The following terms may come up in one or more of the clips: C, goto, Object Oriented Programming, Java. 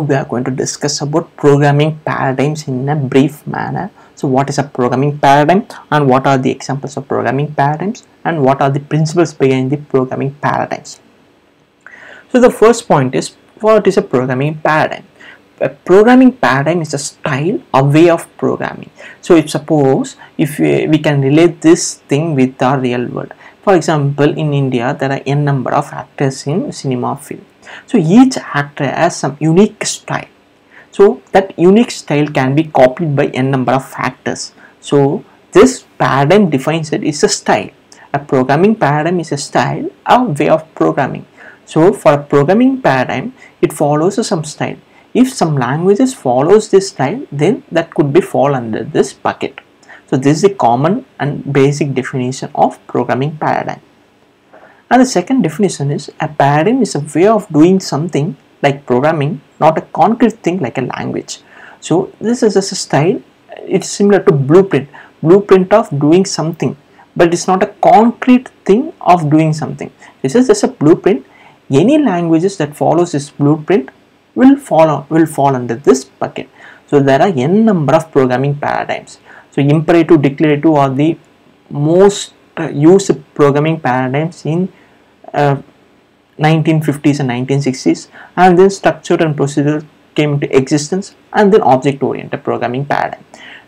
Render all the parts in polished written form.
we are going to discuss about programming paradigms in a brief manner. So what is a programming paradigm, and what are the examples of programming paradigms, and what are the principles behind the programming paradigms? So the first point is, what is a programming paradigm? A programming paradigm is a style, a way of programming. So if suppose if we can relate this thing with our real world. For example, in India there are n number of actors in cinema film. So each actor has some unique style. So that unique style can be copied by n number of actors. So this paradigm defines it is a style. A programming paradigm is a style, a way of programming. So for a programming paradigm, it follows some style. If some languages follows this style, then that could be fall under this bucket. So this is the common and basic definition of programming paradigm. And the second definition is, a paradigm is a way of doing something like programming, not a concrete thing like a language. So this is just a style. It's similar to blueprint of doing something, but it's not a concrete thing of doing something. This is just a blueprint. Any languages that follows this blueprint will fall under this bucket. So there are n number of programming paradigms. So imperative, declarative are the most used programming paradigms in 1950s and 1960s, and then structured and procedural came into existence, and then object-oriented programming paradigm.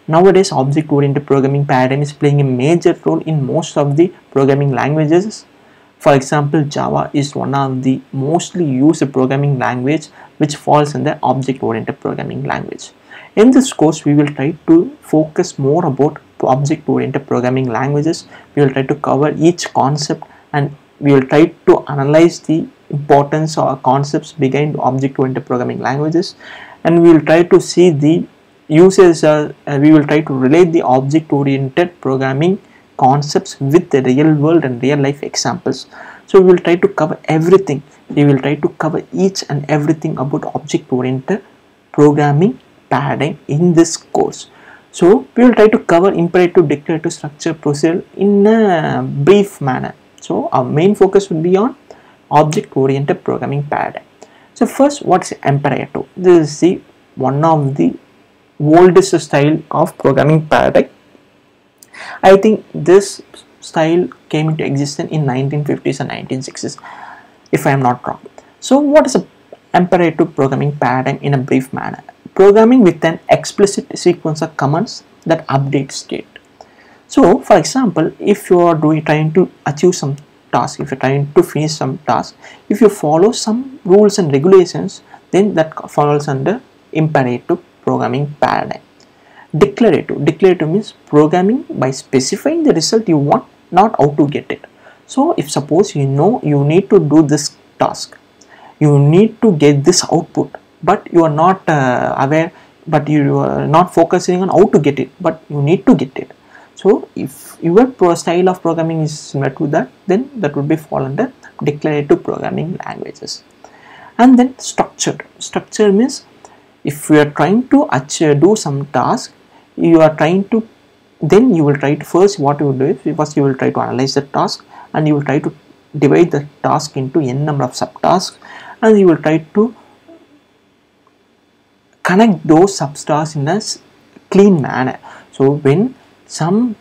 Nowadays object-oriented programming paradigm is playing a major role in most of the programming languages. For example, Java is one of the mostly used programming language, which falls in the object-oriented programming language. In this course, we will try to focus more about object-oriented programming languages. We will try to cover each concept, and we will try to analyze the importance or concepts behind object-oriented programming languages, and we will try to see the uses. We will try to relate the object-oriented programming concepts with the real world and real life examples. So we will try to cover everything. We will try to cover each and everything about object-oriented programming paradigm in this course. So we will try to cover imperative, declarative, structure, procedural in a brief manner. So our main focus will be on object-oriented programming paradigm. So first, what's imperative? This is the one of the oldest style of programming paradigm. I think this style came into existence in 1950s and 1960s, if I am not wrong. So what is an imperative programming paradigm in a brief manner? Programming with an explicit sequence of commands that update state. So for example, if you are trying to achieve some task, if you are trying to finish some task, if you follow some rules and regulations, then that falls under imperative programming paradigm. Declarative. Declarative means programming by specifying the result you want, not how to get it. So if suppose you know you need to do this task, you need to get this output, but you are not aware, but you are not focusing on how to get it, but you need to get it. So if your style of programming is similar to that, then that would be fall under declarative programming languages. And then structured. Structure means if you are trying to do some task, you are trying to, then you will try to first what you will do is, first you will try to analyze the task, and you will try to divide the task into n number of subtasks, and you will try to connect those subtasks in a clean manner. So when some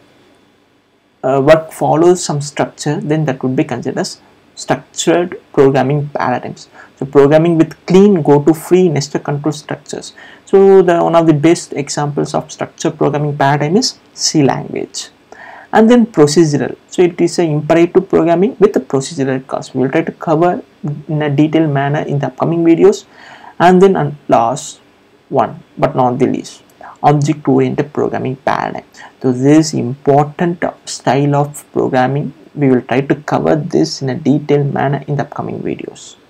work follows some structure, then that would be considered as structured programming paradigms. So programming with clean, go-to, free, nested control structures. So the one of the best examples of structured programming paradigm is C language. And then procedural. So it is an imperative programming with a procedural course. We will try to cover in a detailed manner in the upcoming videos. And then last one, but not the least, object-oriented programming paradigm. So this important style of programming, we will try to cover this in a detailed manner in the upcoming videos.